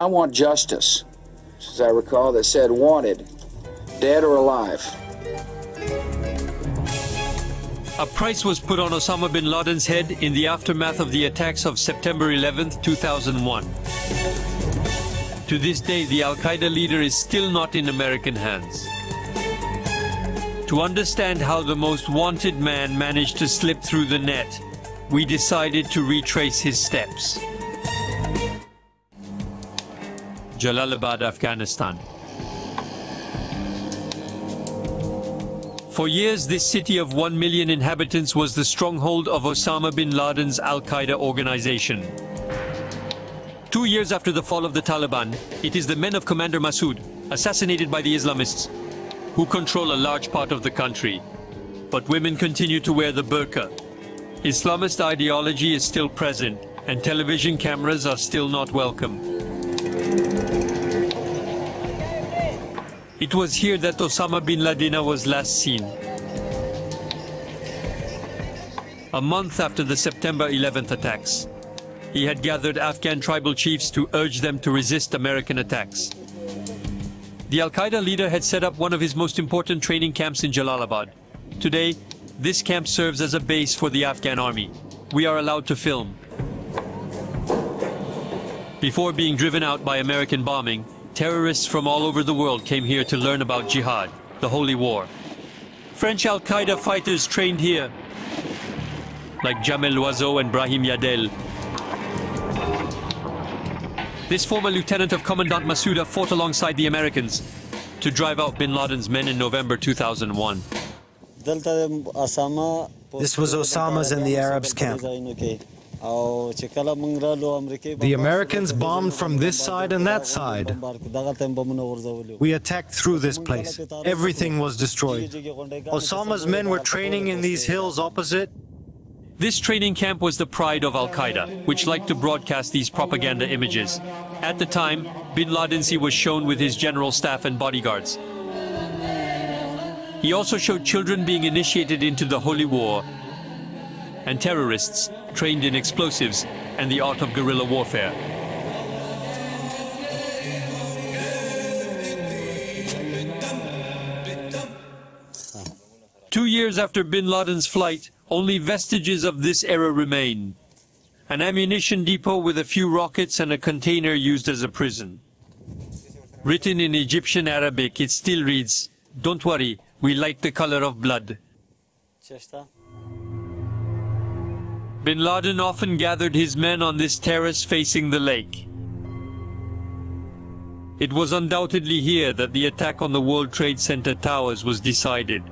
I want justice, as I recall, that said wanted, dead or alive. A price was put on Osama bin Laden's head in the aftermath of the attacks of September 11, 2001. To this day, the Al-Qaeda leader is still not in American hands. To understand how the most wanted man managed to slip through the net, we decided to retrace his steps. Jalalabad, Afghanistan. For years, this city of 1 million inhabitants was the stronghold of Osama bin Laden's Al-Qaeda organization. 2 years after the fall of the Taliban, it is the men of Commander Massoud, assassinated by the Islamists, who control a large part of the country. But women continue to wear the burqa. Islamist ideology is still present, and television cameras are still not welcome. It was here that Osama bin Laden was last seen. A month after the September 11th attacks, he had gathered Afghan tribal chiefs to urge them to resist American attacks. The Al-Qaeda leader had set up one of his most important training camps in Jalalabad. Today, this camp serves as a base for the Afghan army. We are allowed to film. Before being driven out by American bombing, terrorists from all over the world came here to learn about jihad, the holy war. French Al-Qaeda fighters trained here, like Jamel Loiseau and Brahim Yadel. This former lieutenant of Commandant Massoud fought alongside the Americans to drive out bin Laden's men in November 2001. This was Osama's and the Arabs' camp. The Americans bombed from this side and that side. We attacked through this place. Everything was destroyed. Osama's men were training in these hills opposite. This training camp was the pride of Al-Qaeda, which liked to broadcast these propaganda images. At the time, bin Ladensi was shown with his general staff and bodyguards. He also showed children being initiated into the holy war and terrorists trained in explosives and the art of guerrilla warfare. Two years after bin Laden's flight, only vestiges of this era remain. An ammunition depot with a few rockets and a container used as a prison. Written in Egyptian Arabic, it still reads, "Don't worry, we like the color of blood." Bin Laden often gathered his men on this terrace facing the lake. It was undoubtedly here that the attack on the World Trade Center towers was decided.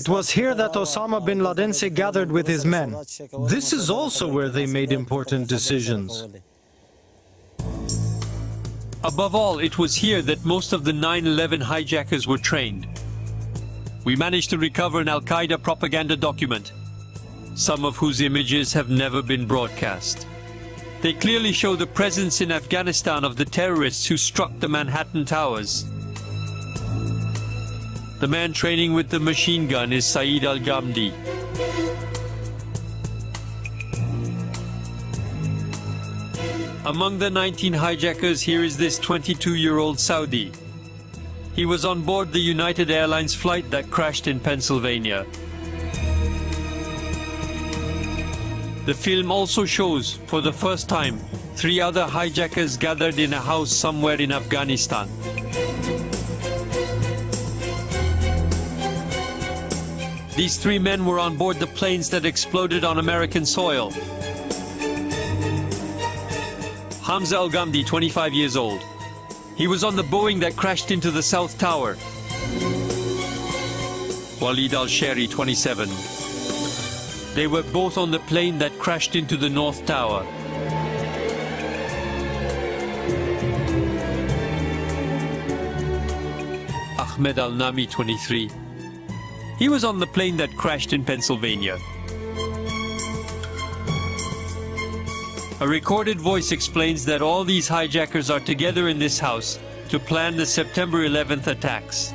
It was here that Osama bin Laden gathered with his men. This is also where they made important decisions. Above all, it was here that most of the 9/11 hijackers were trained. We managed to recover an Al-Qaeda propaganda document, some of whose images have never been broadcast. They clearly show the presence in Afghanistan of the terrorists who struck the Manhattan Towers. The man training with the machine gun is Saeed Al-Ghamdi. Among the 19 hijackers, here is this 22-year-old Saudi. He was on board the United Airlines flight that crashed in Pennsylvania. The film also shows, for the first time, three other hijackers gathered in a house somewhere in Afghanistan. These three men were on board the planes that exploded on American soil. Hamza al-Ghamdi, 25 years old. He was on the Boeing that crashed into the South Tower. Walid al-Shehri, 27. They were both on the plane that crashed into the North Tower. Ahmed al-Nami, 23. He was on the plane that crashed in Pennsylvania. A recorded voice explains that all these hijackers are together in this house to plan the September 11th attacks.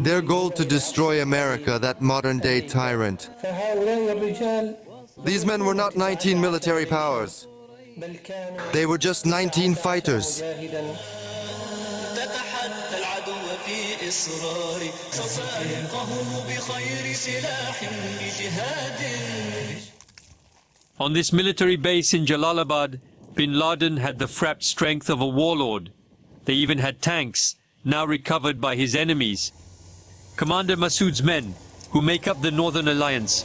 Their goal to destroy America, that modern-day tyrant. These men were not 19 military powers. They were just 19 fighters. On this military base in Jalalabad, bin Laden had the frapped strength of a warlord. They even had tanks, now recovered by his enemies. Commander Massoud's men, who make up the Northern Alliance.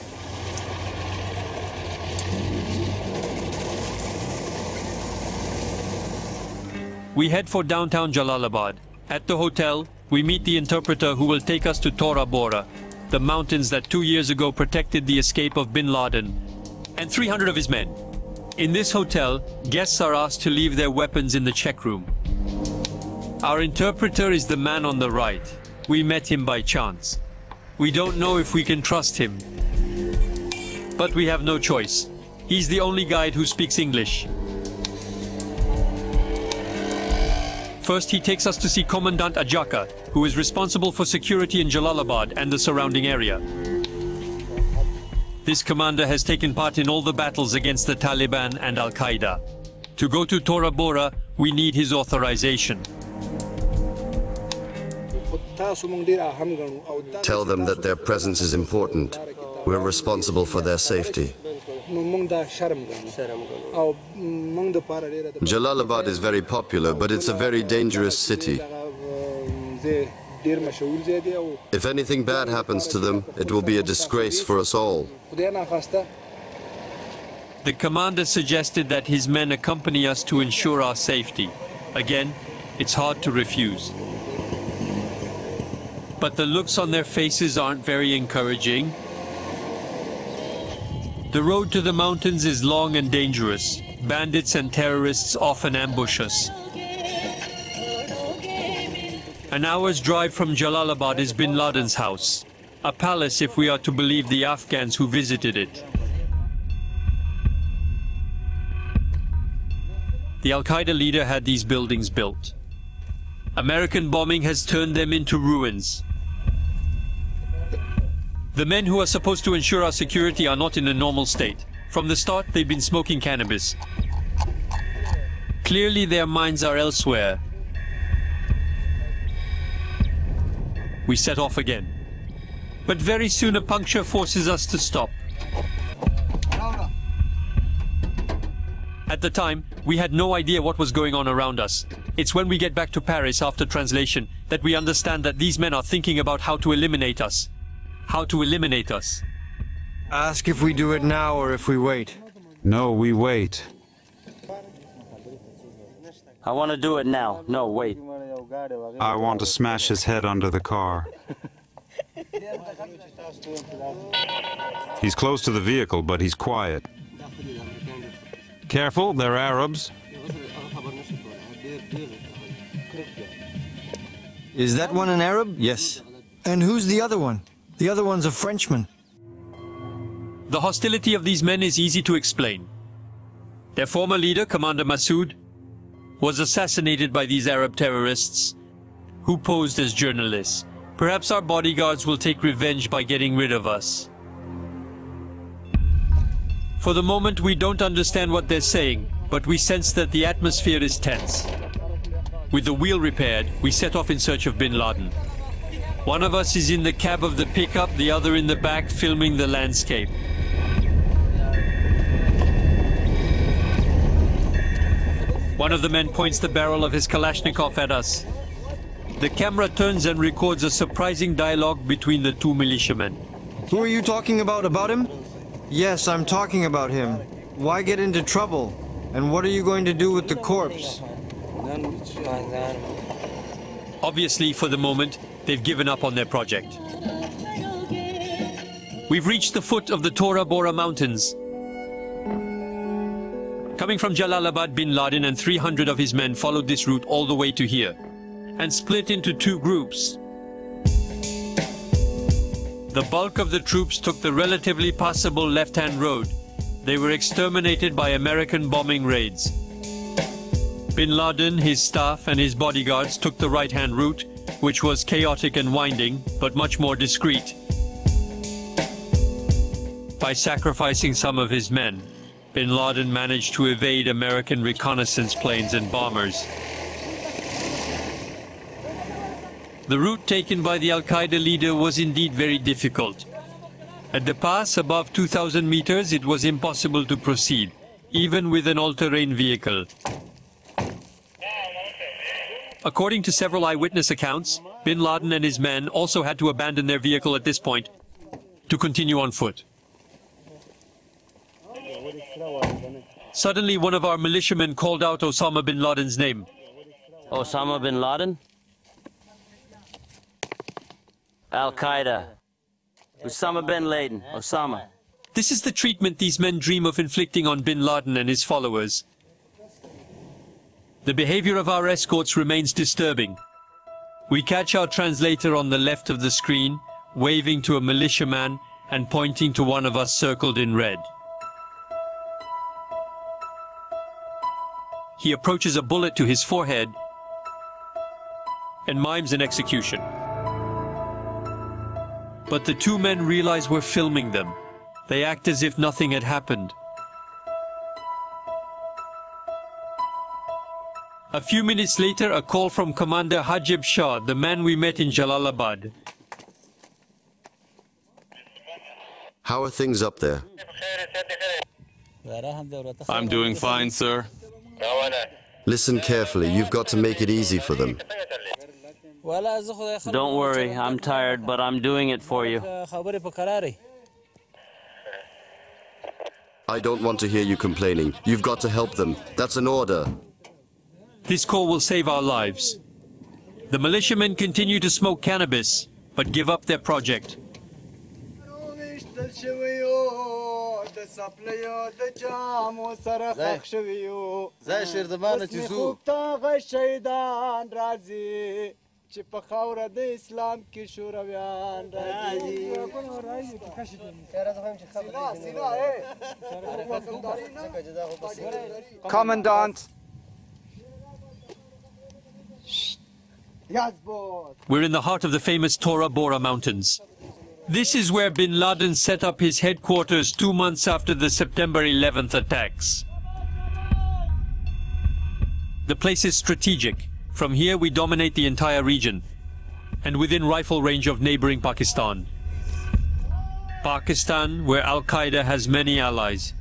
We head for downtown Jalalabad. At the hotel, we meet the interpreter who will take us to Tora Bora, the mountains that 2 years ago protected the escape of bin Laden and 300 of his men. In this hotel, guests are asked to leave their weapons in the check room. Our interpreter is the man on the right. We met him by chance. We don't know if we can trust him, but we have no choice. He's the only guide who speaks English. First, he takes us to see Commandant Ajaka, who is responsible for security in Jalalabad and the surrounding area. This commander has taken part in all the battles against the Taliban and Al-Qaeda. To go to Tora Bora, we need his authorization. Tell them that their presence is important. We're responsible for their safety. Jalalabad is very popular, but it's a very dangerous city. If anything bad happens to them, it will be a disgrace for us all. The commander suggested that his men accompany us to ensure our safety. Again, it's hard to refuse. But the looks on their faces aren't very encouraging. The road to the mountains is long and dangerous. Bandits and terrorists often ambush us. An hour's drive from Jalalabad is bin Laden's house, a palace if we are to believe the Afghans who visited it. The Al-Qaeda leader had these buildings built. American bombing has turned them into ruins. The men who are supposed to ensure our security are not in a normal state. From the start, they've been smoking cannabis. Clearly their minds are elsewhere. We set off again. But very soon a puncture forces us to stop. At the time, we had no idea what was going on around us. It's when we get back to Paris after translation that we understand that these men are thinking about how to eliminate us. How to eliminate us. Ask if we do it now or if we wait. No, we wait. I want to do it now. No, wait. I want to smash his head under the car. He's close to the vehicle, but he's quiet. Careful, they're Arabs. Is that one an Arab? Yes. And who's the other one? The other one's a Frenchman. The hostility of these men is easy to explain. Their former leader, Commander Massoud, was assassinated by these Arab terrorists who posed as journalists. Perhaps our bodyguards will take revenge by getting rid of us. For the moment, we don't understand what they're saying, but we sense that the atmosphere is tense. With the wheel repaired, we set off in search of bin Laden. One of us is in the cab of the pickup, the other in the back filming the landscape. One of the men points the barrel of his Kalashnikov at us. The camera turns and records a surprising dialogue between the two militiamen. Who are you talking about him? Yes, I'm talking about him. Why get into trouble? And what are you going to do with the corpse? Obviously, for the moment, they've given up on their project. We've reached the foot of the Tora Bora Mountains. Coming from Jalalabad, bin Laden and 300 of his men followed this route all the way to here and split into two groups. The bulk of the troops took the relatively passable left-hand road. They were exterminated by American bombing raids. Bin Laden, his staff and his bodyguards took the right-hand route, which was chaotic and winding, but much more discreet. By sacrificing some of his men, bin Laden managed to evade American reconnaissance planes and bombers. The route taken by the Al-Qaeda leader was indeed very difficult. At the pass above 2,000 meters, it was impossible to proceed, even with an all-terrain vehicle. According to several eyewitness accounts, bin Laden and his men also had to abandon their vehicle at this point to continue on foot. Suddenly, one of our militiamen called out Osama bin Laden's name. Osama bin Laden? Al-Qaeda. Osama bin Laden. Osama. This is the treatment these men dream of inflicting on bin Laden and his followers. The behavior of our escorts remains disturbing. We catch our translator on the left of the screen, waving to a militiaman and pointing to one of us circled in red. He approaches a bullet to his forehead and mimes an execution. But the two men realize we're filming them. They act as if nothing had happened. A few minutes later, a call from Commander Hajib Shah, the man we met in Jalalabad. How are things up there? I'm doing fine, sir. Listen carefully, you've got to make it easy for them. Don't worry, I'm tired, but I'm doing it for you. I don't want to hear you complaining. You've got to help them. That's an order. This call will save our lives. The militiamen continue to smoke cannabis, but give up their project. Commandant! We're in the heart of the famous Tora Bora mountains. This is where bin Laden set up his headquarters 2 months after the September 11th attacks. The place is strategic. From here, we dominate the entire region and within rifle range of neighboring Pakistan. Pakistan, where Al-Qaeda has many allies.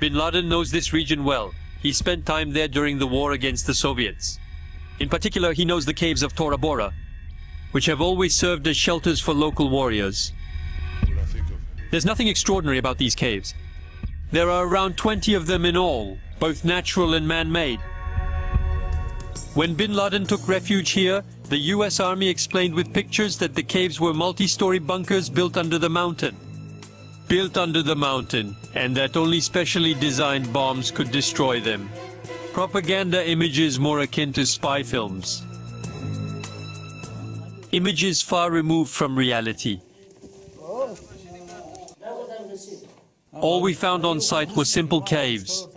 Bin Laden knows this region well. He spent time there during the war against the Soviets. In particular, he knows the caves of Tora Bora, which have always served as shelters for local warriors. There's nothing extraordinary about these caves. There are around 20 of them in all, both natural and man-made. When bin Laden took refuge here, the US Army explained with pictures that the caves were multi-story bunkers built under the mountain. And that only specially designed bombs could destroy them. Propaganda images more akin to spy films. Images far removed from reality. All we found on site were simple caves,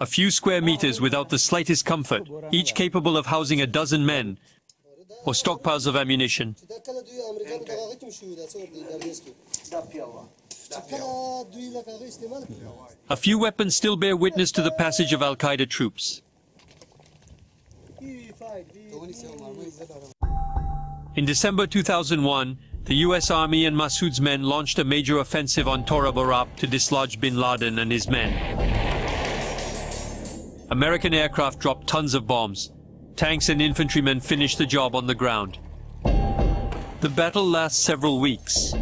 a few square meters without the slightest comfort, each capable of housing a dozen men or stockpiles of ammunition. A few weapons still bear witness to the passage of Al-Qaeda troops. In December 2001, the US Army and Massoud's men launched a major offensive on Tora Bora to dislodge bin Laden and his men. American aircraft dropped tons of bombs. Tanks and infantrymen finished the job on the ground. The battle lasts several weeks.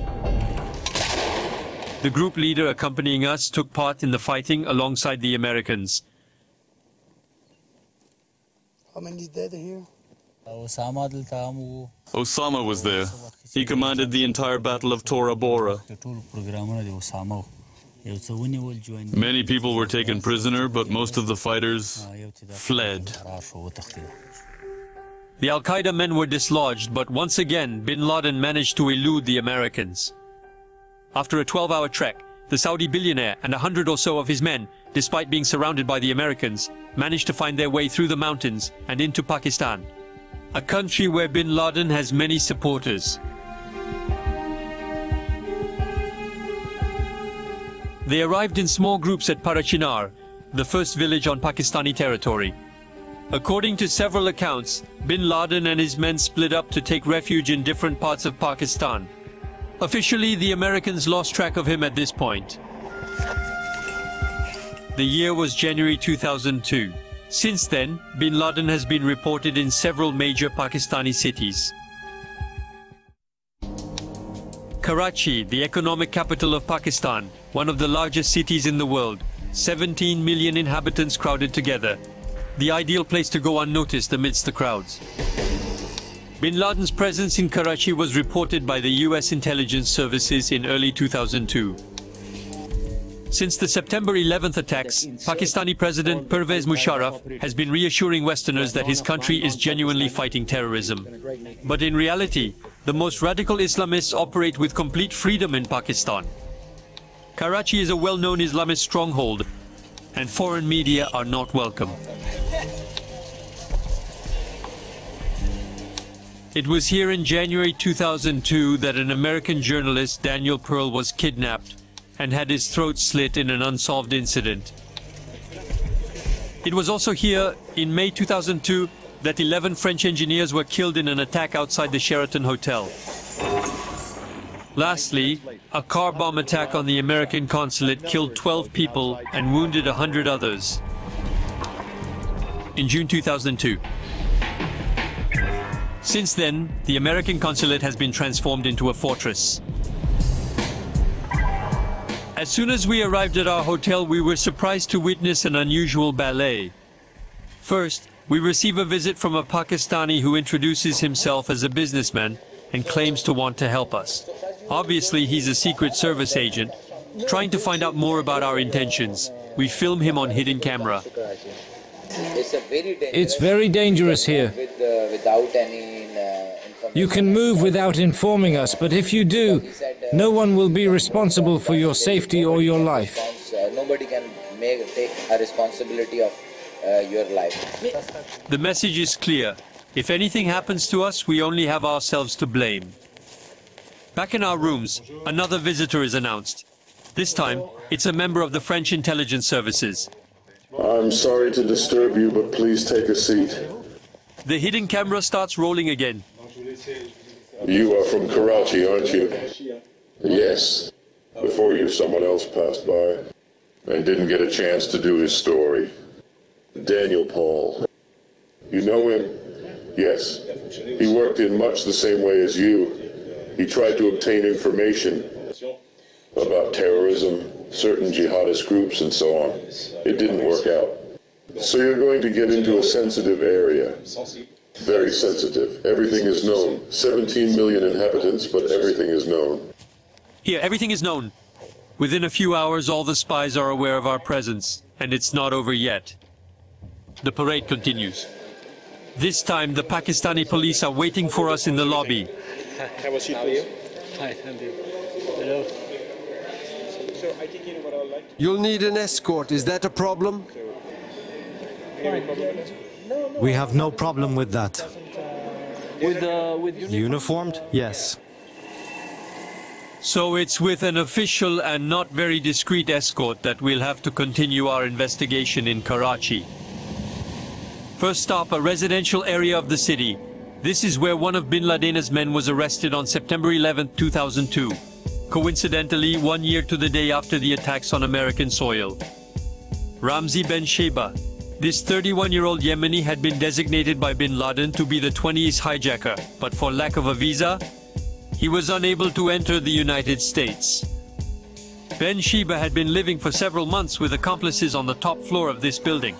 The group leader accompanying us took part in the fighting alongside the Americans. How many dead here? Osama was there. He commanded the entire battle of Tora Bora. Many people were taken prisoner, but most of the fighters fled. The Al-Qaeda men were dislodged, but once again, bin Laden managed to elude the Americans. After a 12-hour trek, the Saudi billionaire and 100 or so of his men despite being surrounded by the Americans, managed to find their way through the mountains and into Pakistan, a country where bin Laden has many supporters. They arrived in small groups at Parachinar, the first village on Pakistani territory. According to several accounts, bin Laden and his men split up to take refuge in different parts of Pakistan. Officially, the Americans lost track of him at this point. The year was January 2002. Since then, bin Laden has been reported in several major Pakistani cities. Karachi, the economic capital of Pakistan, one of the largest cities in the world, 17 million inhabitants crowded together. The ideal place to go unnoticed amidst the crowds. Bin Laden's presence in Karachi was reported by the US intelligence services in early 2002. Since the September 11th attacks, Pakistani President Pervez Musharraf has been reassuring Westerners that his country is genuinely fighting terrorism. But in reality, the most radical Islamists operate with complete freedom in Pakistan. Karachi is a well-known Islamist stronghold, and foreign media are not welcome. It was here in January 2002 that an American journalist, Daniel Pearl, was kidnapped and had his throat slit in an unsolved incident. It was also here, in May 2002, that 11 French engineers were killed in an attack outside the Sheraton Hotel. Lastly, a car bomb attack on the American consulate killed 12 people and wounded 100 others. In June 2002. Since then, the American consulate has been transformed into a fortress. As soon as we arrived at our hotel, we were surprised to witness an unusual ballet. First, we receive a visit from a Pakistani who introduces himself as a businessman and claims to want to help us. Obviously, he's a Secret Service agent, trying to find out more about our intentions. We film him on hidden camera. It's very dangerous here. You can move without informing us, but if you do, no one will be responsible for your safety or your life. Nobody can take a responsibility of your life. The message is clear. If anything happens to us, we only have ourselves to blame. Back in our rooms, another visitor is announced. This time, it's a member of the French intelligence services. I'm sorry to disturb you, but please take a seat. The hidden camera starts rolling again. You are from Karachi, aren't you? Yes. Before you, someone else passed by and didn't get a chance to do his story. Daniel Pearl. You know him? Yes. He worked in much the same way as you. He tried to obtain information about terrorism, certain jihadist groups, and so on. It didn't work out. So you're going to get into a sensitive area. Very sensitive. Everything is known. 17 million inhabitants, but everything is known. Here, everything is known. Within a few hours, all the spies are aware of our presence, and it's not over yet. The parade continues. This time, the Pakistani police are waiting for us in the lobby. You'll need an escort. Is that a problem? We have no problem with that. Uniformed? Yes. So it's with an official and not very discreet escort that we'll have to continue our investigation in Karachi. First stop, a residential area of the city. This is where one of bin Laden's men was arrested on September 11, 2002. Coincidentally, 1 year to the day after the attacks on American soil. Ramzi bin al-Shibh. This 31-year-old Yemeni had been designated by bin Laden to be the 20th hijacker, but for lack of a visa, he was unable to enter the United States. Bin al-Shibh had been living for several months with accomplices on the top floor of this building.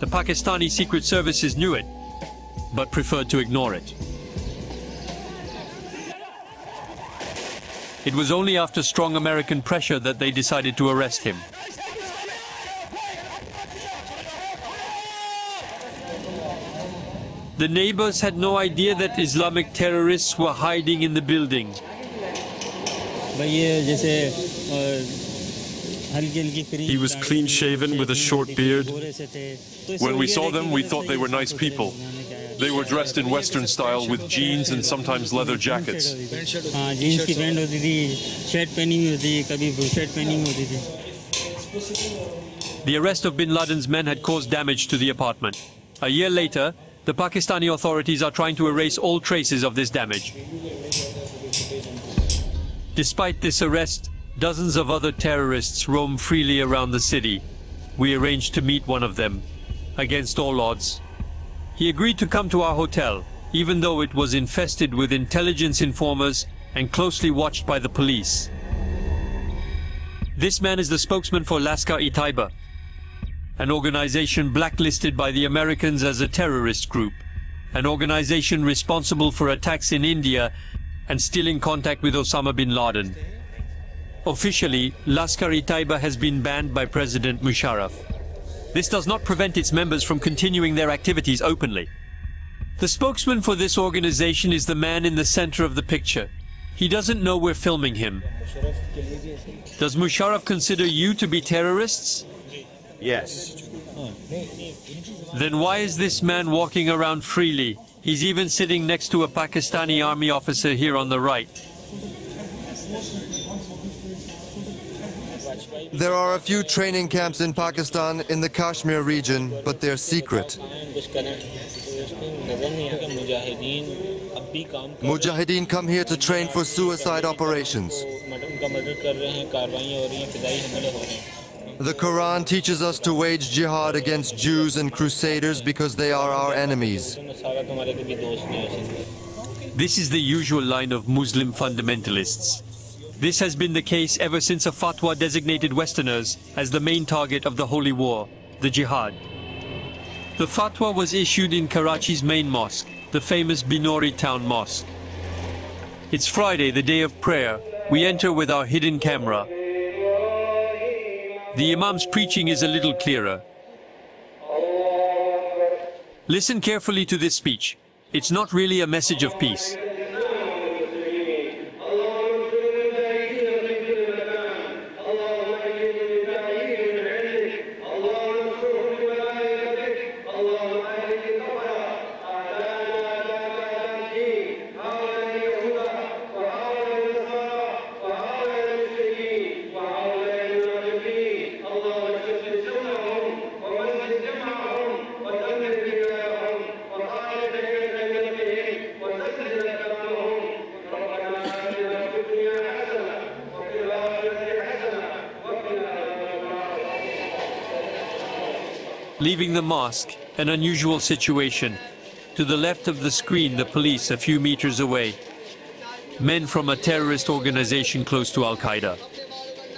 The Pakistani Secret Services knew it, but preferred to ignore it. It was only after strong American pressure that they decided to arrest him. The neighbors had no idea that Islamic terrorists were hiding in the building. He was clean-shaven with a short beard. When we saw them, we thought they were nice people. They were dressed in Western style with jeans and sometimes leather jackets. The arrest of bin Laden's men had caused damage to the apartment. A year later, the Pakistani authorities are trying to erase all traces of this damage. Despite this arrest, dozens of other terrorists roam freely around the city. We arranged to meet one of them, against all odds. He agreed to come to our hotel, even though it was infested with intelligence informers and closely watched by the police. This man is the spokesman for Lashkar-e-Taiba, an organization blacklisted by the Americans as a terrorist group, an organization responsible for attacks in India and still in contact with Osama bin Laden. Officially, Lashkar-e-Taiba has been banned by President Musharraf. This does not prevent its members from continuing their activities openly. The spokesman for this organization is the man in the center of the picture. He doesn't know we're filming him. Does Musharraf consider you to be terrorists? Yes. Then why is this man walking around freely? He's even sitting next to a Pakistani army officer here on the right. There are a few training camps in Pakistan in the Kashmir region, but they're secret. Mujahideen come here to train for suicide operations. The Quran teaches us to wage jihad against Jews and Crusaders because they are our enemies. This is the usual line of Muslim fundamentalists. This has been the case ever since a fatwa designated Westerners as the main target of the holy war, the jihad. The fatwa was issued in Karachi's main mosque, the famous Binori Town Mosque. It's Friday, the day of prayer. We enter with our hidden camera. The Imam's preaching is a little clearer. Listen carefully to this speech. It's not really a message of peace. Leaving the mosque, an unusual situation. To the left of the screen, the police a few meters away. Men from a terrorist organization close to Al-Qaeda.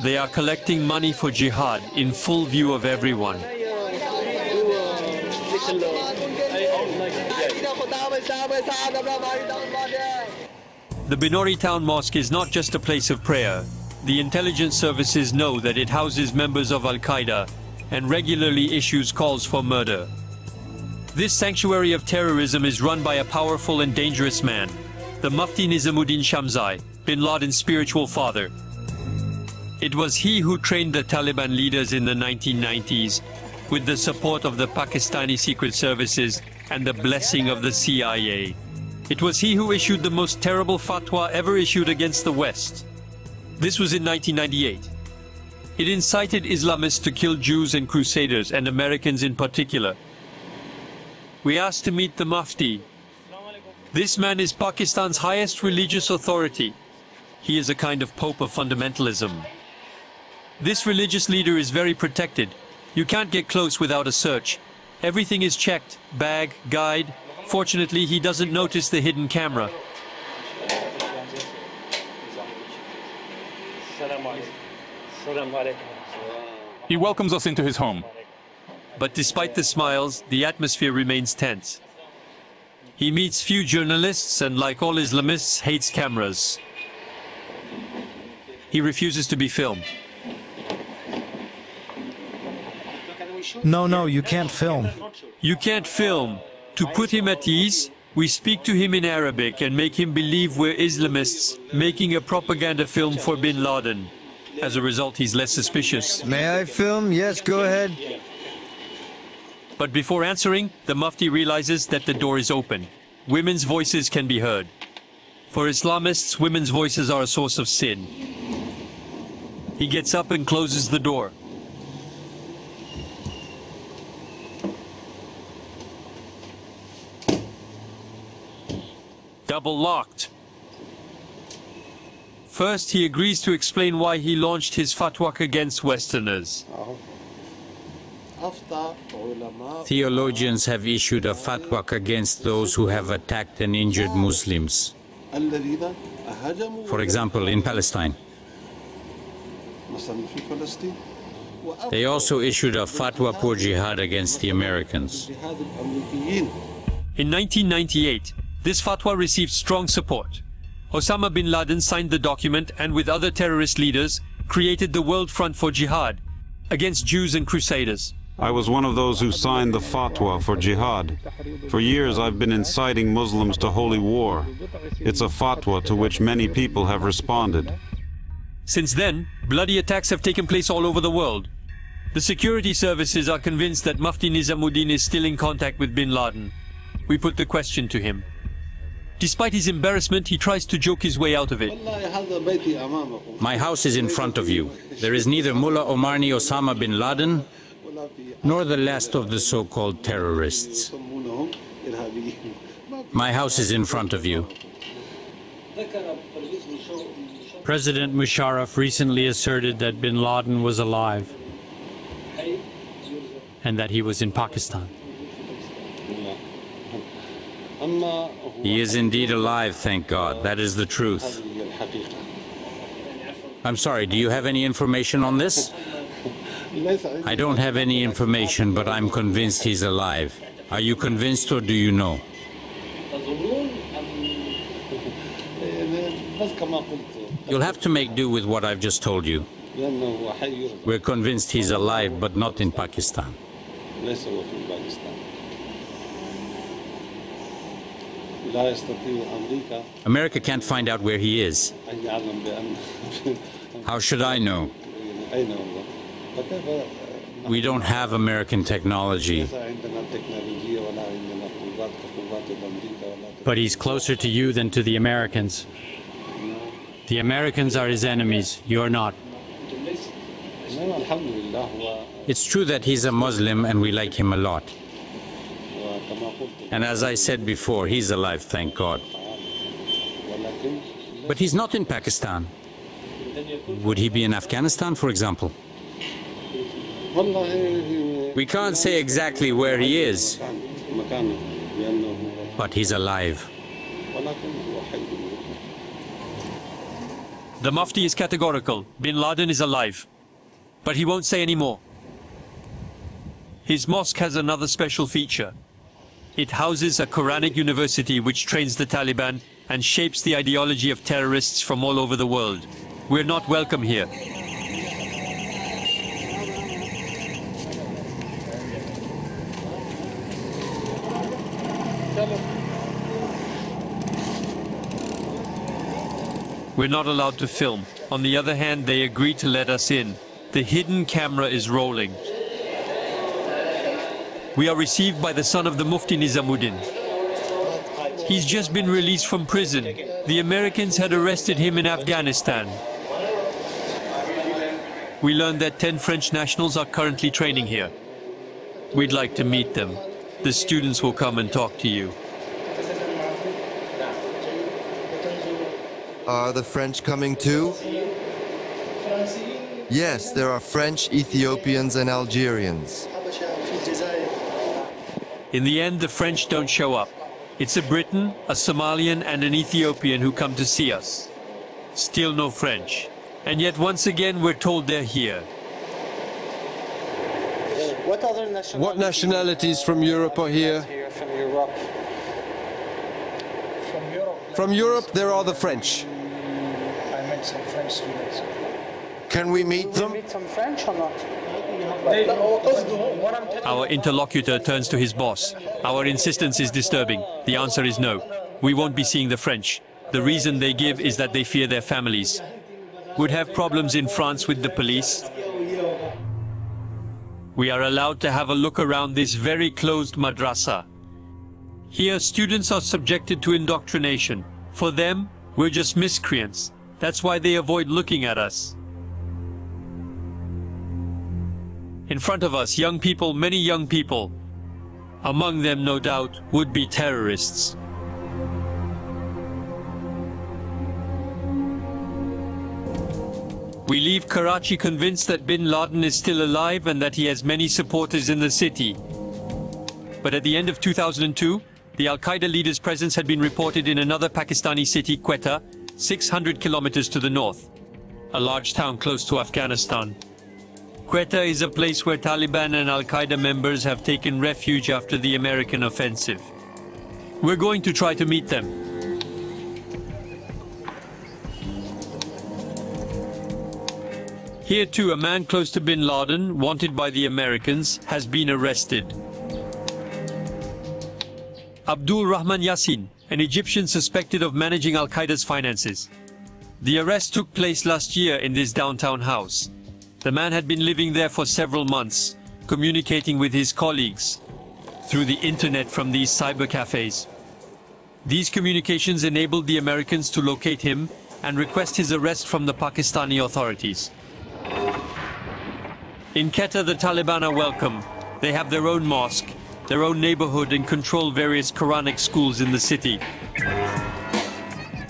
They are collecting money for jihad in full view of everyone. The Binori Town Mosque is not just a place of prayer. The intelligence services know that it houses members of Al-Qaeda and regularly issues calls for murder. This sanctuary of terrorism is run by a powerful and dangerous man, the Mufti Nizamuddin Shamzai, bin Laden's spiritual father. It was he who trained the Taliban leaders in the 1990s with the support of the Pakistani secret services and the blessing of the CIA. It was he who issued the most terrible fatwa ever issued against the West. This was in 1998. It incited Islamists to kill Jews and Crusaders, and Americans in particular. We asked to meet the Mufti. This man is Pakistan's highest religious authority. He is a kind of pope of fundamentalism. This religious leader is very protected. You can't get close without a search. Everything is checked, bag, guide. Fortunately, he doesn't notice the hidden camera. He welcomes us into his home. But despite the smiles, the atmosphere remains tense. He meets few journalists and, like all Islamists, hates cameras. He refuses to be filmed. No, no, you can't film. You can't film. To put him at ease, we speak to him in Arabic and make him believe we're Islamists making a propaganda film for bin Laden. As a result, he's less suspicious. May I film? Yes, go ahead. But before answering, the Mufti realizes that the door is open. Women's voices can be heard. For Islamists, women's voices are a source of sin. He gets up and closes the door. Double locked. First, he agrees to explain why he launched his fatwa against Westerners. Theologians have issued a fatwa against those who have attacked and injured Muslims. For example, in Palestine. They also issued a fatwa for jihad against the Americans. In 1998, this fatwa received strong support. Osama bin Laden signed the document and, with other terrorist leaders, created the World Front for Jihad against Jews and Crusaders. I was one of those who signed the fatwa for jihad. For years I've been inciting Muslims to holy war. It's a fatwa to which many people have responded. Since then, bloody attacks have taken place all over the world. The security services are convinced that Mufti Nizamuddin is still in contact with bin Laden. We put the question to him. Despite his embarrassment, he tries to joke his way out of it. My house is in front of you. There is neither Mullah Omar ni Osama bin Laden, nor the last of the so-called terrorists. My house is in front of you. President Musharraf recently asserted that bin Laden was alive and that he was in Pakistan. He is indeed alive, thank God. That is the truth. I'm sorry, do you have any information on this? I don't have any information, but I'm convinced he's alive. Are you convinced or do you know? You'll have to make do with what I've just told you. We're convinced he's alive, but not in Pakistan. America can't find out where he is. How should I know? We don't have American technology. But he's closer to you than to the Americans. The Americans are his enemies, you're not. It's true that he's a Muslim and we like him a lot. And as I said before, he's alive, thank God. But he's not in Pakistan. Would he be in Afghanistan, for example? We can't say exactly where he is, but he's alive. The Mufti is categorical. Bin Laden is alive. But he won't say any more. His mosque has another special feature. It houses a Quranic university which trains the Taliban and shapes the ideology of terrorists from all over the world. We're not welcome here. We're not allowed to film. On the other hand, they agree to let us in. The hidden camera is rolling. We are received by the son of the Mufti Nizamuddin. He's just been released from prison. The Americans had arrested him in Afghanistan. We learned that 10 French nationals are currently training here. We'd like to meet them. The students will come and talk to you. Are the French coming too? Yes, there are French, Ethiopians and Algerians. In the end, the French don't show up. It's a Briton, a Somalian and an Ethiopian who come to see us. Still no French. And yet once again we're told they're here. What nationalities from Europe are here? From Europe there are the French. I met some French students. Can we meet them? Can we meet some French or not? Our interlocutor turns to his boss. Our insistence is disturbing. The answer is no. We won't be seeing the French. The reason they give is that they fear their families. would have problems in France with the police. We are allowed to have a look around this very closed madrasa. Here, students are subjected to indoctrination. For them, we're just miscreants. That's why they avoid looking at us. In front of us, young people, many young people. Among them, no doubt, would be terrorists. We leave Karachi convinced that bin Laden is still alive and that he has many supporters in the city. But at the end of 2002, the Al-Qaeda leader's presence had been reported in another Pakistani city, Quetta, 600 kilometers to the north, a large town close to Afghanistan. Quetta is a place where Taliban and Al-Qaeda members have taken refuge after the American offensive. We're going to try to meet them. Here too, a man close to bin Laden, wanted by the Americans, has been arrested. Abdul Rahman Yassin, an Egyptian suspected of managing Al-Qaeda's finances. The arrest took place last year in this downtown house. The man had been living there for several months, communicating with his colleagues through the internet from these cyber cafes. These communications enabled the Americans to locate him and request his arrest from the Pakistani authorities. In Quetta, the Taliban are welcome. They have their own mosque, their own neighborhood, and control various Quranic schools in the city.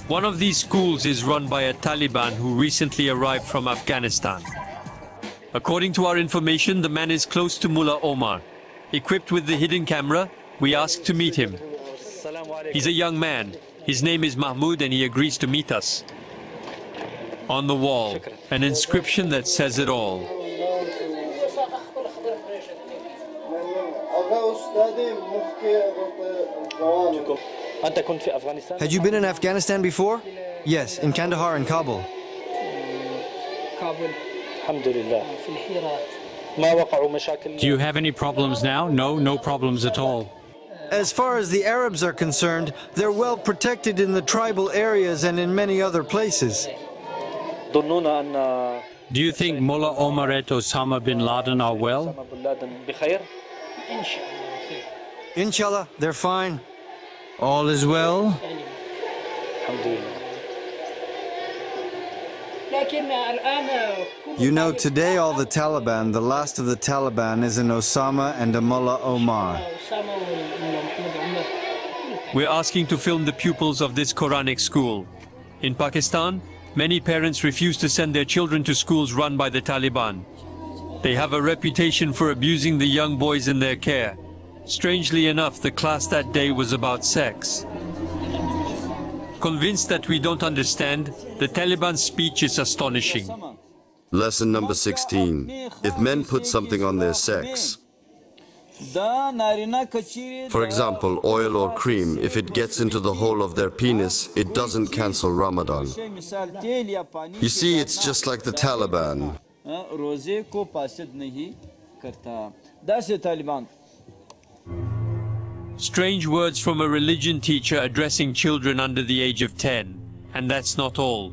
One of these schools is run by a Taliban who recently arrived from Afghanistan. According to our information, the man is close to Mullah Omar. Equipped with the hidden camera, we ask to meet him. He's a young man. His name is Mahmoud, and he agrees to meet us. On the wall, an inscription that says it all. Had you been in Afghanistan before? Yes, in Kandahar and Kabul. Do you have any problems now? No, no problems at all. As far as the Arabs are concerned, they're well protected in the tribal areas and in many other places. Do you think Mullah Omar and Osama bin Laden are well? Inshallah, they're fine. All is well. You know, today all the Taliban, the last of the Taliban, is an Osama and a Mullah Omar. We're asking to film the pupils of this Quranic school. In Pakistan, many parents refuse to send their children to schools run by the Taliban. They have a reputation for abusing the young boys in their care. Strangely enough, the class that day was about sex. Convinced that we don't understand, the Taliban's speech is astonishing. Lesson number 16. If men put something on their sex, for example, oil or cream, if it gets into the hole of their penis, it doesn't cancel Ramadan. You see, it's just like the Taliban. Strange words from a religion teacher addressing children under the age of 10. And that's not all.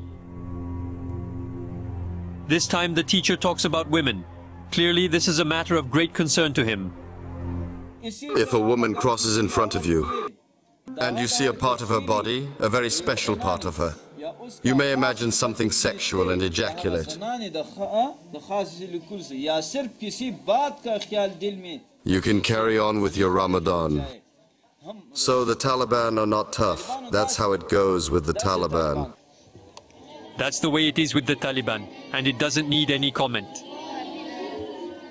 This time the teacher talks about women. Clearly this is a matter of great concern to him. If a woman crosses in front of you, and you see a part of her body, a very special part of her, you may imagine something sexual and ejaculate. You can carry on with your Ramadan. So the Taliban are not tough. That's how it goes with the Taliban. That's the way it is with the Taliban, and it doesn't need any comment.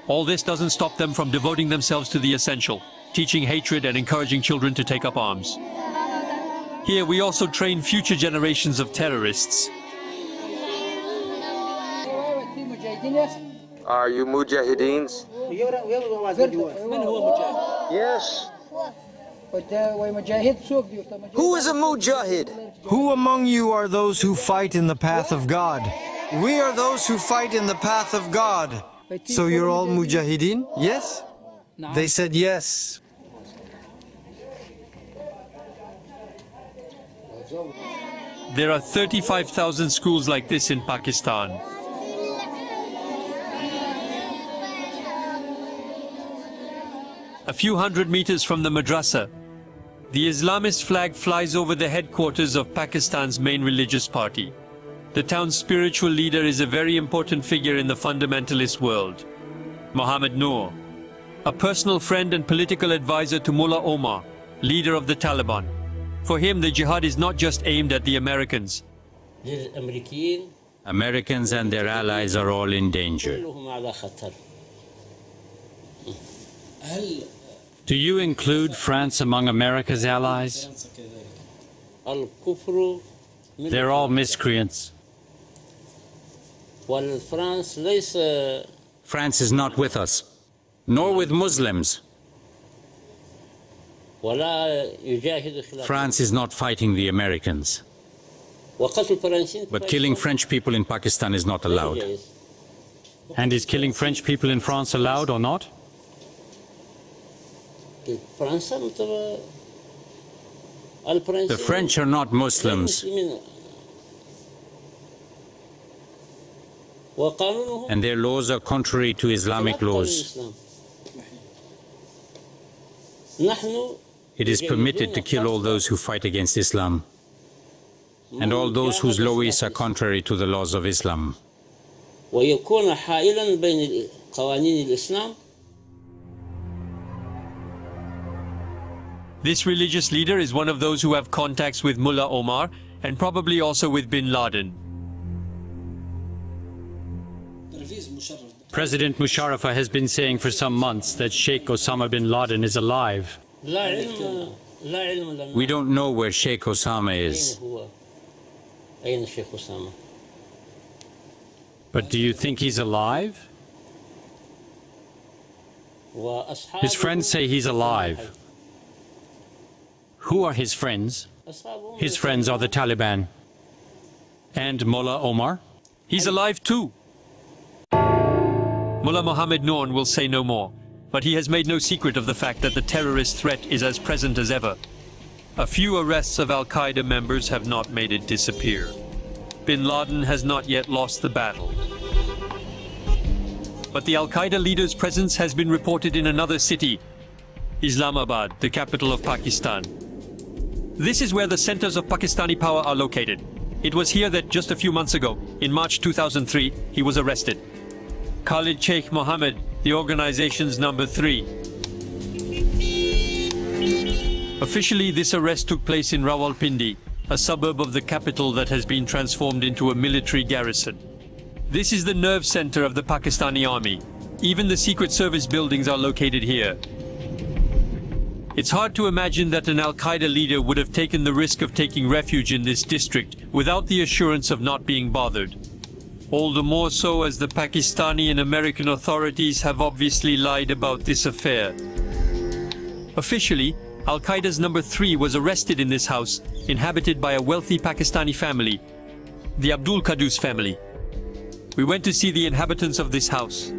All this doesn't stop them from devoting themselves to the essential, teaching hatred and encouraging children to take up arms. Here we also train future generations of terrorists. Are you Mujahideens? Yes. Who is a Mujahid? Who among you are those who fight in the path of God? We are those who fight in the path of God. So you're all Mujahideen? Yes? They said yes. There are 35,000 schools like this in Pakistan. A few hundred meters from the madrasa, the Islamist flag flies over the headquarters of Pakistan's main religious party. The town's spiritual leader is a very important figure in the fundamentalist world, Muhammad Noor, a personal friend and political advisor to Mullah Omar, leader of the Taliban. For him, the jihad is not just aimed at the Americans. Americans and their allies are all in danger. Do you include France among America's allies? They're all miscreants. France is not with us, nor with Muslims. France is not fighting the Americans. But killing French people in Pakistan is not allowed. And is killing French people in France allowed or not? The French are not Muslims. And their laws are contrary to Islamic laws. It is permitted to kill all those who fight against Islam and all those whose laws are contrary to the laws of Islam. This religious leader is one of those who have contacts with Mullah Omar and probably also with bin Laden. President Musharrafah has been saying for some months that Sheikh Osama bin Laden is alive. We don't know where Sheikh Osama is. But do you think he's alive? His friends say he's alive. Who are his friends? His friends are the Taliban. And Mullah Omar? He's alive too. Mullah Mohammed Noor will say no more, but he has made no secret of the fact that the terrorist threat is as present as ever. A few arrests of Al-Qaeda members have not made it disappear. Bin Laden has not yet lost the battle. But the Al-Qaeda leader's presence has been reported in another city, Islamabad, the capital of Pakistan. This is where the centers of Pakistani power are located. It was here that just a few months ago, in March 2003, he was arrested. Khalid Sheikh Mohammed, the organization's number 3. Officially, this arrest took place in Rawalpindi, a suburb of the capital that has been transformed into a military garrison. This is the nerve center of the Pakistani army. Even the Secret Service buildings are located here. It's hard to imagine that an Al-Qaeda leader would have taken the risk of taking refuge in this district without the assurance of not being bothered. All the more so as the Pakistani and American authorities have obviously lied about this affair. Officially, Al-Qaeda's number 3 was arrested in this house, inhabited by a wealthy Pakistani family, the Abdul Qadus family. We went to see the inhabitants of this house.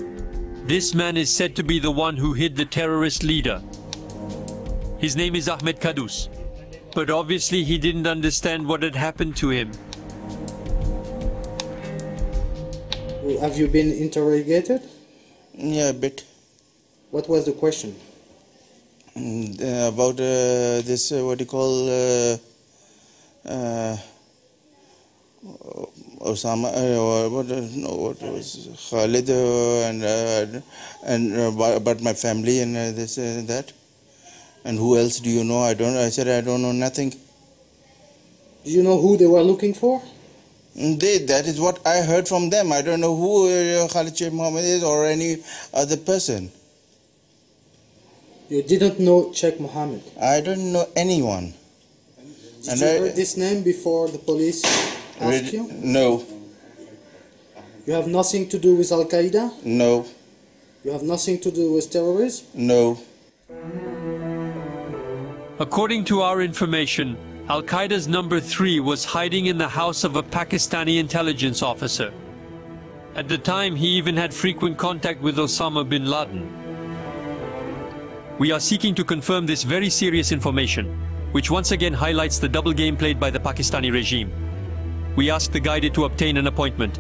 This man is said to be the one who hid the terrorist leader. His name is Ahmed Qadus, but obviously he didn't understand what had happened to him. Have you been interrogated? Yeah, a bit. What was the question? About this, what do you call, Osama, what, no, what was Khalid, and about my family and this and that. And who else do you know? I said, I don't know nothing. Do you know who they were looking for? That is what I heard from them. I don't know who Khalid Sheikh Mohammed is or any other person. You didn't know Sheikh Mohammed? I don't know anyone. Did you heard this name before the police asked you? No. You have nothing to do with Al-Qaeda? No. You have nothing to do with terrorism? No. According to our information, Al-Qaeda's number 3 was hiding in the house of a Pakistani intelligence officer. At the time, he even had frequent contact with Osama bin Laden. We are seeking to confirm this very serious information, which once again highlights the double game played by the Pakistani regime. we asked the guide to obtain an appointment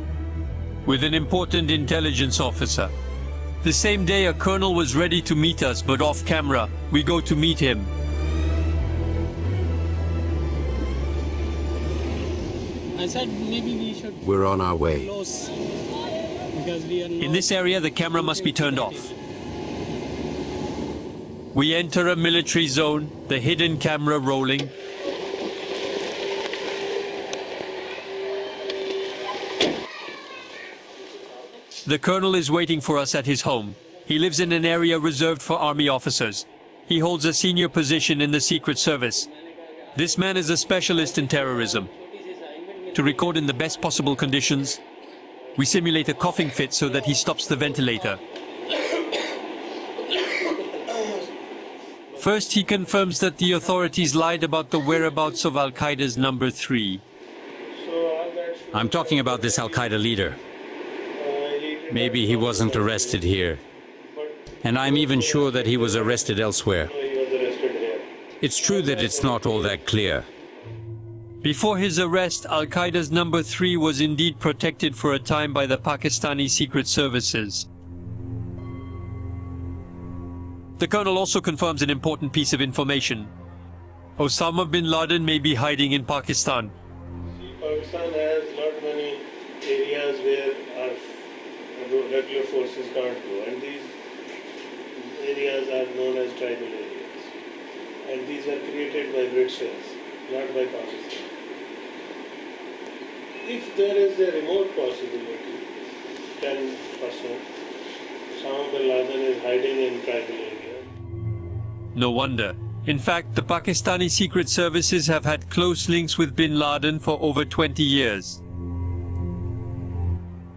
with an important intelligence officer. The same day, a colonel was ready to meet us, but off camera, we go to meet him. I said maybe we should... We're on our way. In this area, the camera must be turned off. We enter a military zone, the hidden camera rolling. The colonel is waiting for us at his home. He lives in an area reserved for army officers. He holds a senior position in the Secret Service. This man is a specialist in terrorism. To record in the best possible conditions, we simulate a coughing fit so that he stops the ventilator. First, he confirms that the authorities lied about the whereabouts of Al-Qaeda's number 3. I'm talking about this Al-Qaeda leader. Maybe he wasn't arrested here. And I'm even sure that he was arrested elsewhere. It's true that it's not all that clear. Before his arrest, Al-Qaeda's number 3 was indeed protected for a time by the Pakistani Secret Services. The colonel also confirms an important piece of information. Osama bin Laden may be hiding in Pakistan. Pakistan has a lot many areas where regular forces can't go, and these areas are known as tribal areas, and these are created by Britishers, not by Pakistan. If there is a remote possibility, then Osama bin Laden is hiding in tribal areas. No wonder. In fact, the Pakistani Secret Services have had close links with bin Laden for over 20 years.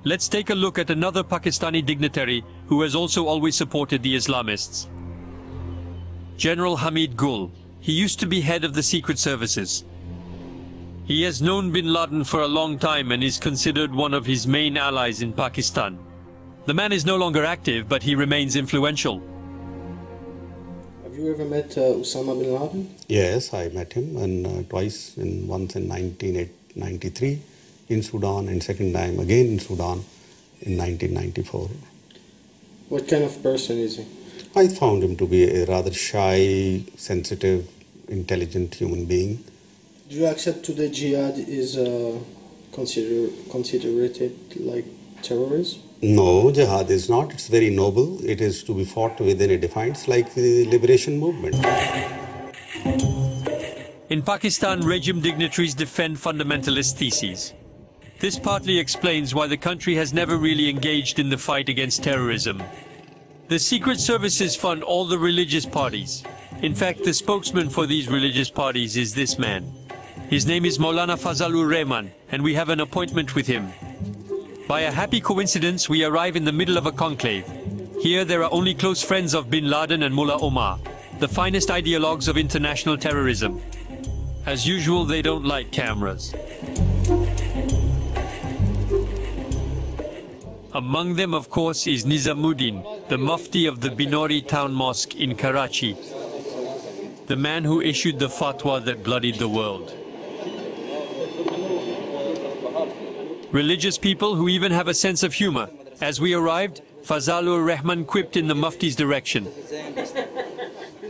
Let's take a look at another Pakistani dignitary who has also always supported the Islamists. General Hamid Gul. He used to be head of the Secret Services. He has known bin Laden for a long time and is considered one of his main allies in Pakistan. The man is no longer active, but he remains influential. Have you ever met Osama bin Laden? Yes, I met him and twice, and once in 1993. In Sudan, and second time again in Sudan in 1994. What kind of person is he? I found him to be a rather shy, sensitive, intelligent human being. Do you accept today jihad is considered like terrorism? No, jihad is not. It's very noble. It is to be fought within a defiance, like the liberation movement. In Pakistan, regime dignitaries defend fundamentalist theses. This partly explains why the country has never really engaged in the fight against terrorism. The Secret Services fund all the religious parties. In fact, the spokesman for these religious parties is this man. His name is Maulana Fazlur Rehman, and we have an appointment with him. By a happy coincidence, we arrive in the middle of a conclave. Here there are only close friends of bin Laden and Mullah Omar, the finest ideologues of international terrorism. As usual, they don't like cameras. Among them, of course, is Nizamuddin, the Mufti of the Binori Town Mosque in Karachi, the man who issued the fatwa that bloodied the world. Religious people who even have a sense of humor. As we arrived, Fazlur Rehman quipped in the Mufti's direction.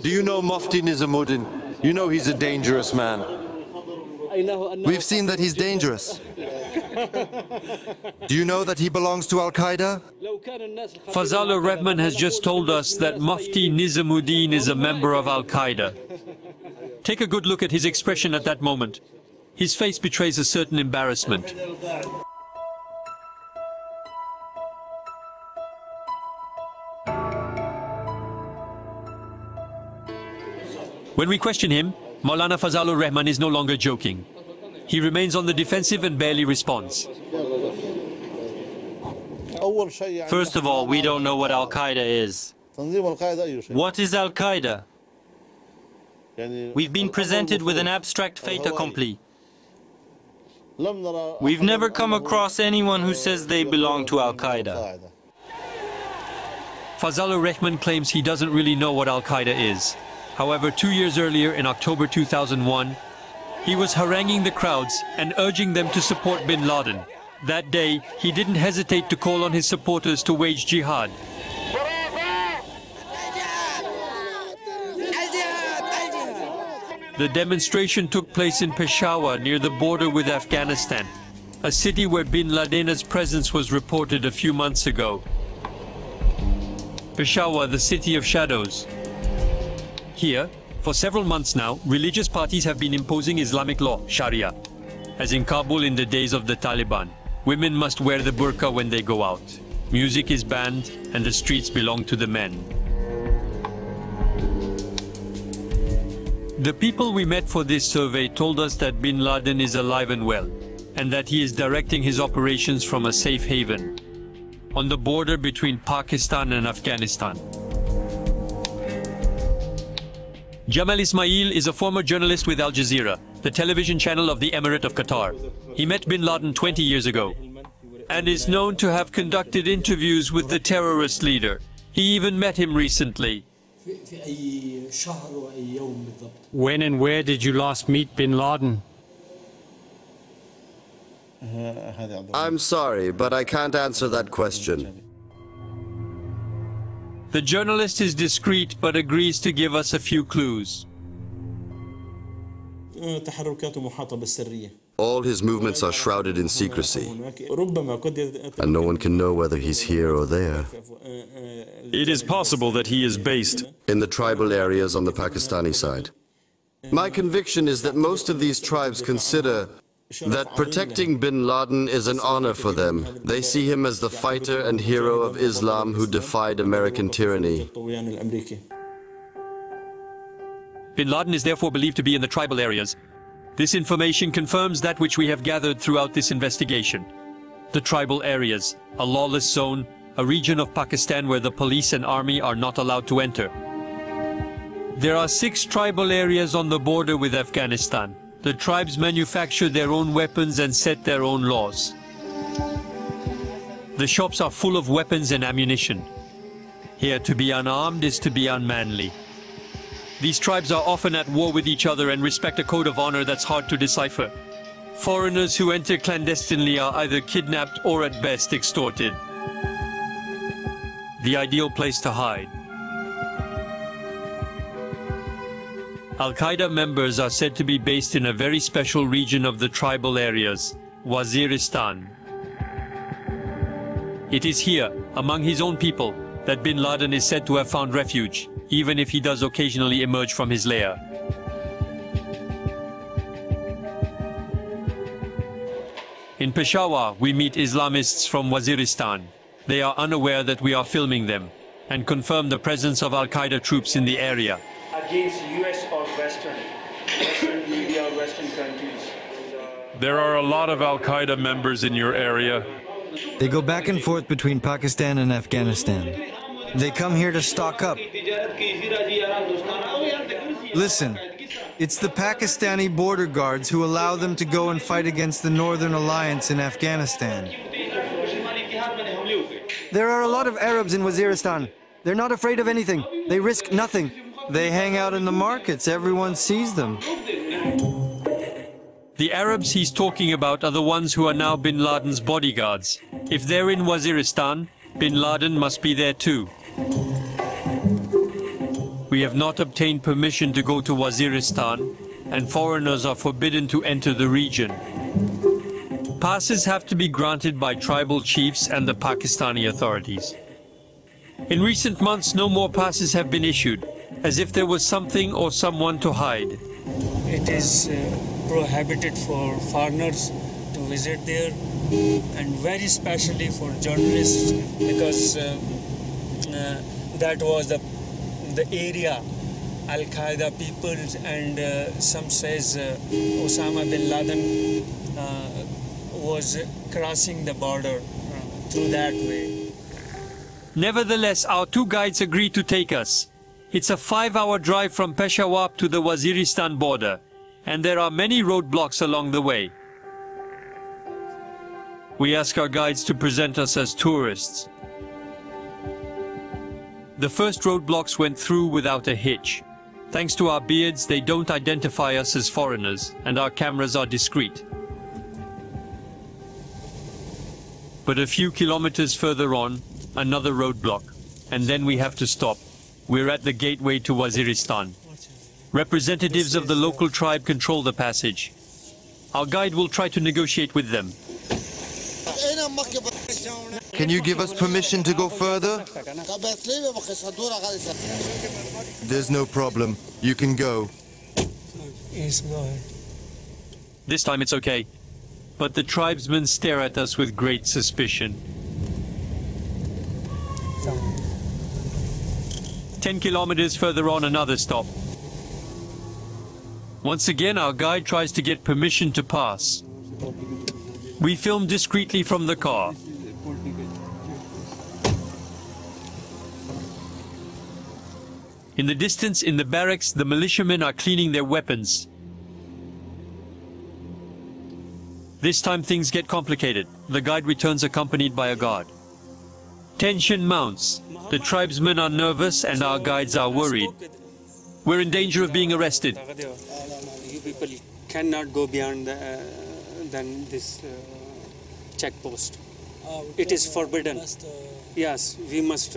Do you know Mufti Nizamuddin? You know he's a dangerous man. We've seen that he's dangerous. Do you know that he belongs to Al-Qaeda? Fazlur Rehman has just told us that Mufti Nizamuddin is a member of Al-Qaeda. Take a good look at his expression at that moment. His face betrays a certain embarrassment. When we question him, Maulana Fazlur Rehman is no longer joking. He remains on the defensive and barely responds. First of all, we don't know what Al-Qaeda is. What is Al-Qaeda? We've been presented with an abstract fait accompli. We've never come across anyone who says they belong to Al-Qaeda. Fazlur Rehman claims he doesn't really know what Al-Qaeda is. However, 2 years earlier, in October 2001, He was haranguing the crowds and urging them to support bin Laden. That day, he didn't hesitate to call on his supporters to wage jihad. The demonstration took place in Peshawar near the border with Afghanistan, a city where bin Laden's presence was reported a few months ago. Peshawar, the city of shadows. Here, for several months now, religious parties have been imposing Islamic law, Sharia, as in Kabul in the days of the Taliban. Women must wear the burqa when they go out. Music is banned and the streets belong to the men. The people we met for this survey told us that bin Laden is alive and well, and that he is directing his operations from a safe haven on the border between Pakistan and Afghanistan. Jamal Ismail is a former journalist with Al Jazeera, the television channel of the Emirate of Qatar. He met bin Laden 20 years ago and is known to have conducted interviews with the terrorist leader. He even met him recently. When and where did you last meet bin Laden? I'm sorry, but I can't answer that question. The journalist is discreet but agrees to give us a few clues. All his movements are shrouded in secrecy, and no one can know whether he's here or there. It is possible that he is based in the tribal areas on the Pakistani side. My conviction is that most of these tribes consider that protecting bin Laden is an honor for them. They see him as the fighter and hero of Islam who defied American tyranny. Bin Laden is therefore believed to be in the tribal areas. This information confirms that which we have gathered throughout this investigation. The tribal areas, a lawless zone, a region of Pakistan where the police and army are not allowed to enter. There are 6 tribal areas on the border with Afghanistan. The tribes manufacture their own weapons and set their own laws. The shops are full of weapons and ammunition. Here, to be unarmed is to be unmanly. These tribes are often at war with each other and respect a code of honor that's hard to decipher. Foreigners who enter clandestinely are either kidnapped or at best extorted. The ideal place to hide. Al-Qaeda members are said to be based in a very special region of the tribal areas, Waziristan. It is here, among his own people, that bin Laden is said to have found refuge, even if he does occasionally emerge from his lair. In Peshawar, we meet Islamists from Waziristan. They are unaware that we are filming them and confirm the presence of Al-Qaeda troops in the area. Against US or Western media or Western countries. There are a lot of Al-Qaeda members in your area. They go back and forth between Pakistan and Afghanistan. They come here to stock up. Listen, it's the Pakistani border guards who allow them to go and fight against the Northern Alliance in Afghanistan. There are a lot of Arabs in Waziristan. They're not afraid of anything. They risk nothing. They hang out in the markets, everyone sees them. The Arabs he's talking about are the ones who are now bin Laden's bodyguards. If they're in Waziristan, bin Laden must be there too. We have not obtained permission to go to Waziristan, and foreigners are forbidden to enter the region. Passes have to be granted by tribal chiefs and the Pakistani authorities. In recent months, no more passes have been issued, as if there was something or someone to hide. It is prohibited for foreigners to visit there, and very specially for journalists, because that was the area Al-Qaeda people and some says Osama bin Laden was crossing the border through that way. Nevertheless, our 2 guides agreed to take us. It's a 5-hour drive from Peshawar to the Waziristan border, and there are many roadblocks along the way. We ask our guides to present us as tourists. The first roadblocks went through without a hitch. Thanks to our beards, they don't identify us as foreigners, and our cameras are discreet. But a few kilometers further on, another roadblock, and then we have to stop. We're at the gateway to Waziristan. Representatives of the local tribe control the passage. Our guide will try to negotiate with them. Can you give us permission to go further? There's no problem. You can go. This time it's okay. But the tribesmen stare at us with great suspicion. 10 kilometers further on, another stop. Once again, our guide tries to get permission to pass. We film discreetly from the car. In the distance, in the barracks, the militiamen are cleaning their weapons. This time things get complicated. The guide returns accompanied by a guard. Tension mounts. The tribesmen are nervous and our guides are worried. We're in danger of being arrested. People cannot go beyond this checkpost. It is forbidden. Yes, we must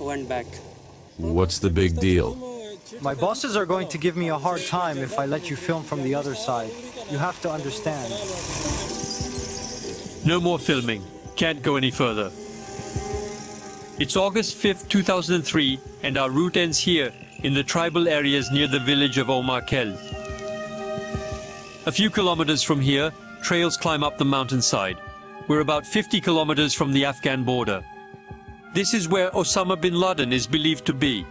run back. What's the big deal? My bosses are going to give me a hard time if I let you film from the other side. You have to understand. No more filming. Can't go any further. It's August 5th, 2003, and our route ends here, in the tribal areas near the village of Omarkel. A few kilometers from here, trails climb up the mountainside. We're about 50 kilometers from the Afghan border. This is where Osama bin Laden is believed to be.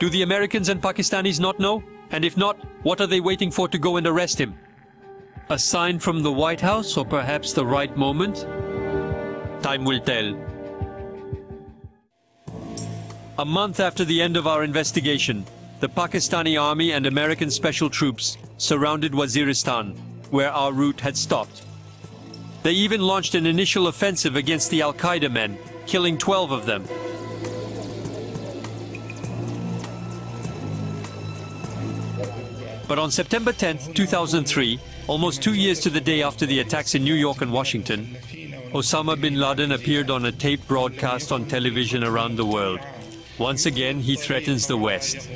Do the Americans and Pakistanis not know? And if not, what are they waiting for to go and arrest him? A sign from the White House, or perhaps the right moment? Time will tell. A month after the end of our investigation, the Pakistani army and American special troops surrounded Waziristan, where our route had stopped. They even launched an initial offensive against the Al-Qaeda men, killing 12 of them. But on September 10th, 2003, almost 2 years to the day after the attacks in New York and Washington, Osama bin Laden appeared on a tape broadcast on television around the world. Once again, he threatens the West.